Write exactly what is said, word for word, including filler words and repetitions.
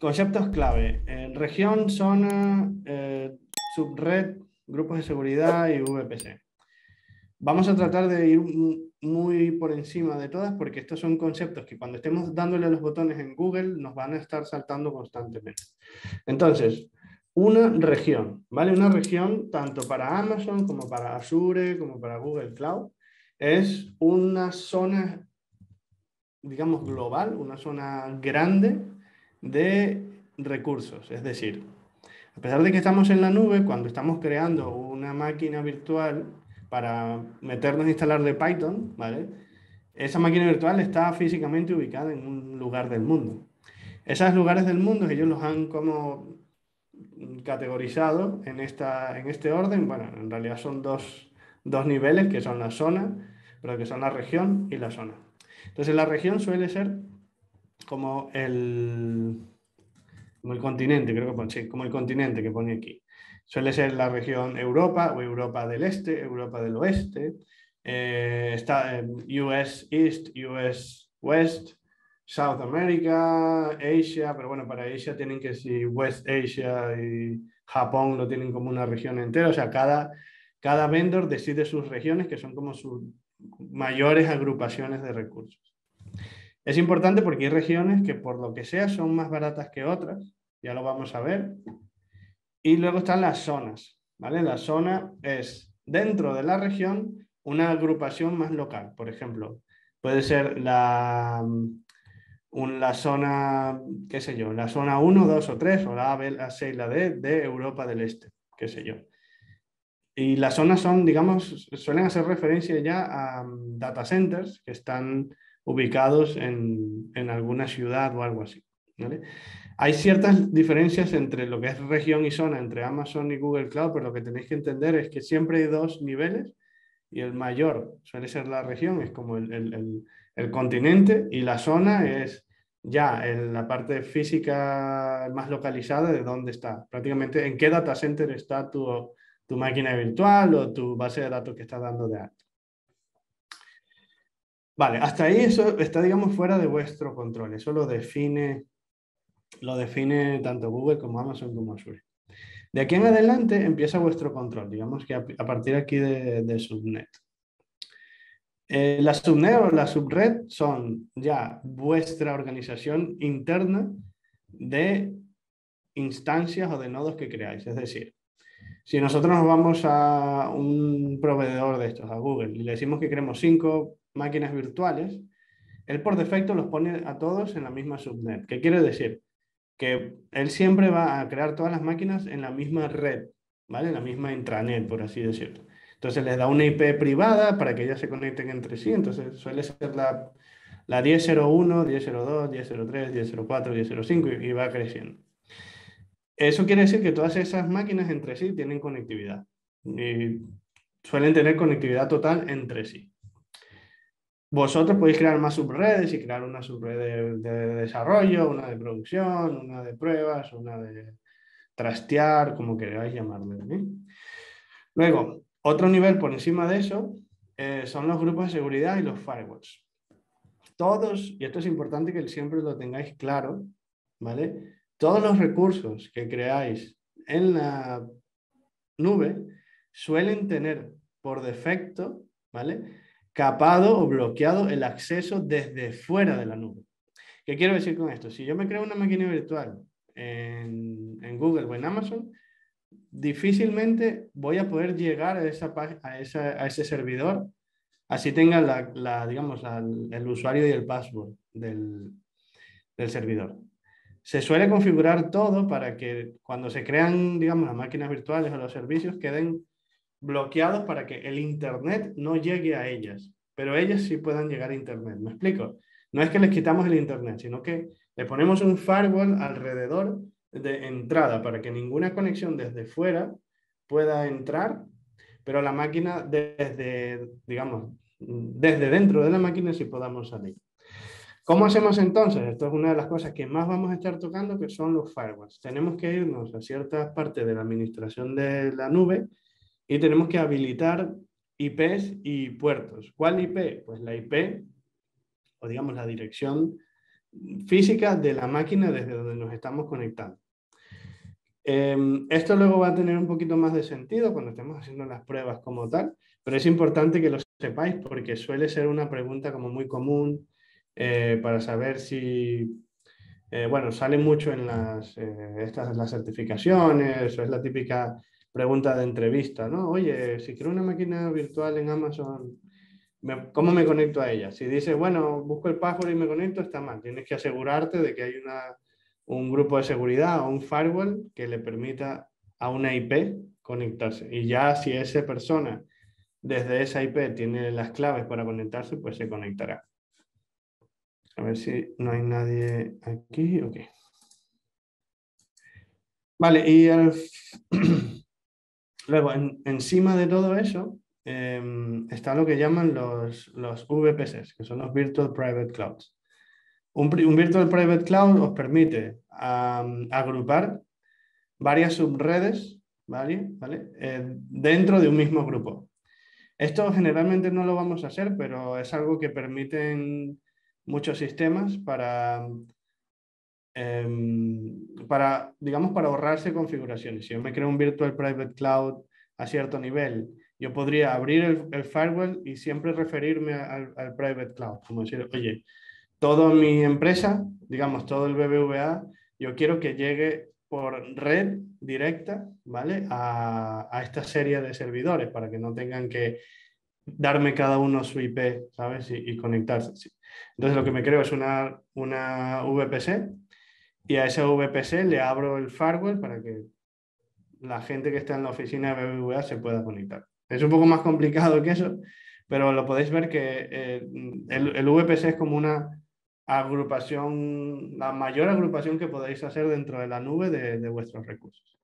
Conceptos clave. Eh, región, zona, eh, subred, grupos de seguridad y V P C. Vamos a tratar de ir muy por encima de todas porque estos son conceptos que cuando estemos dándole a los botones en Google nos van a estar saltando constantemente. Entonces, una región, ¿vale? Una región tanto para Amazon como para Azure, como para Google Cloud, es una zona, digamos, global, una zona grande de recursos. Es decir, a pesar de que estamos en la nube, cuando estamos creando una máquina virtual para meternos a instalar de Python, ¿vale? Esa máquina virtual está físicamente ubicada en un lugar del mundo. Esos lugares del mundo ellos los han como categorizado en, esta, en este orden. Bueno, en realidad son dos, dos niveles, que son la zona, pero que son la región y la zona. Entonces la región suele ser como el, como el continente, creo que pon, sí, como el continente que pone aquí. Suele ser la región Europa o Europa del Este, Europa del Oeste, eh, está, eh, U S East, U S West, South America, Asia, pero bueno, para Asia tienen que si West Asia y Japón lo tienen como una región entera. O sea, cada, cada vendor decide sus regiones que son como sus mayores agrupaciones de recursos. Es importante porque hay regiones que por lo que sea son más baratas que otras, ya lo vamos a ver. Y luego están las zonas, ¿vale? La zona es dentro de la región una agrupación más local. Por ejemplo, puede ser la, un, la zona, qué sé yo, la zona uno, dos o tres, o la A, B, la C y la D de Europa del Este, qué sé yo. Y las zonas son, digamos, suelen hacer referencia ya a um, data centers que están ubicados en, en alguna ciudad o algo así, ¿vale? Hay ciertas diferencias entre lo que es región y zona, entre Amazon y Google Cloud, pero lo que tenéis que entender es que siempre hay dos niveles y el mayor suele ser la región, es como el, el, el, el continente, y la zona es ya en la parte física más localizada de dónde está, prácticamente en qué data center está tu, tu máquina virtual o tu base de datos que estás dando de alta. Vale, hasta ahí eso está, digamos, fuera de vuestro control, eso lo define... Lo define tanto Google como Amazon como Azure. De aquí en adelante empieza vuestro control, digamos que a, a partir aquí de, de subnet. Eh, la subnet o la subred son ya vuestra organización interna de instancias o de nodos que creáis. Es decir, si nosotros nos vamos a un proveedor de estos, a Google, y le decimos que queremos cinco máquinas virtuales, él por defecto los pone a todos en la misma subnet. ¿Qué quiere decir? Que él siempre va a crear todas las máquinas en la misma red, ¿vale? En la misma intranet, por así decirlo. Entonces les da una I P privada para que ellas se conecten entre sí. Entonces suele ser la, la diez punto cero uno, diez punto cero dos, diez punto cero tres, diez punto cuatro, diez punto cinco y, y va creciendo. Eso quiere decir que todas esas máquinas entre sí tienen conectividad. Y suelen tener conectividad total entre sí. Vosotros podéis crear más subredes y crear una subred de, de desarrollo, una de producción, una de pruebas, una de trastear, como queráis llamarle, ¿eh? Luego, otro nivel por encima de eso eh, son los grupos de seguridad y los firewalls. Todos, y esto es importante que siempre lo tengáis claro, ¿vale? Todos los recursos que creáis en la nube suelen tener por defecto, ¿vale?, capado o bloqueado el acceso desde fuera de la nube. ¿Qué quiero decir con esto? Si yo me creo una máquina virtual en, en Google o en Amazon, difícilmente voy a poder llegar a, esa, a, esa, a ese servidor, así tenga la, la, digamos, la, el usuario y el password del, del servidor. Se suele configurar todo para que cuando se crean, digamos, las máquinas virtuales o los servicios queden bloqueados para que el internet no llegue a ellas, pero ellas sí puedan llegar a internet. ¿Me explico? No es que les quitamos el internet, sino que le ponemos un firewall alrededor de entrada para que ninguna conexión desde fuera pueda entrar, pero la máquina desde, digamos, desde dentro de la máquina sí podamos salir. ¿Cómo hacemos entonces? Esto es una de las cosas que más vamos a estar tocando, que son los firewalls. Tenemos que irnos a ciertas partes de la administración de la nube y tenemos que habilitar I Pes y puertos. ¿Cuál I P? Pues la I P, o digamos la dirección física de la máquina desde donde nos estamos conectando. Eh, esto luego va a tener un poquito más de sentido cuando estemos haciendo las pruebas como tal, pero es importante que lo sepáis porque suele ser una pregunta como muy común eh, para saber si... Eh, bueno, sale mucho en las, eh, estas, las certificaciones, o es la típica pregunta de entrevista, ¿no? Oye, si quiero una máquina virtual en Amazon, me, ¿cómo me conecto a ella? Si dices, bueno, busco el password y me conecto, está mal. Tienes que asegurarte de que hay una, un grupo de seguridad o un firewall que le permita a una I P conectarse. Y ya si esa persona desde esa I P tiene las claves para conectarse, pues se conectará. A ver si no hay nadie aquí, ok. Vale, y al... luego en, encima de todo eso eh, está lo que llaman los, los V P Cs, que son los Virtual Private Clouds. Un, un Virtual Private Cloud os permite um, agrupar varias subredes, ¿vale? ¿Vale? Eh, dentro de un mismo grupo. Esto generalmente no lo vamos a hacer, pero es algo que permiten... muchos sistemas para, eh, para, digamos, para ahorrarse configuraciones. Si yo me creo un Virtual Private Cloud a cierto nivel, yo podría abrir el, el firewall y siempre referirme al, al Private Cloud. Como decir, oye, toda mi empresa, digamos, todo el B B V A, yo quiero que llegue por red directa, ¿vale? A, a esta serie de servidores para que no tengan que darme cada uno su I P, ¿sabes? Y, y conectarse. Sí. Entonces lo que me creo es una, una V P C y a ese V P C le abro el firewall para que la gente que está en la oficina de B B V A se pueda conectar. Es un poco más complicado que eso, pero lo podéis ver que eh, el, el V P C es como una agrupación, la mayor agrupación que podéis hacer dentro de la nube de, de vuestros recursos.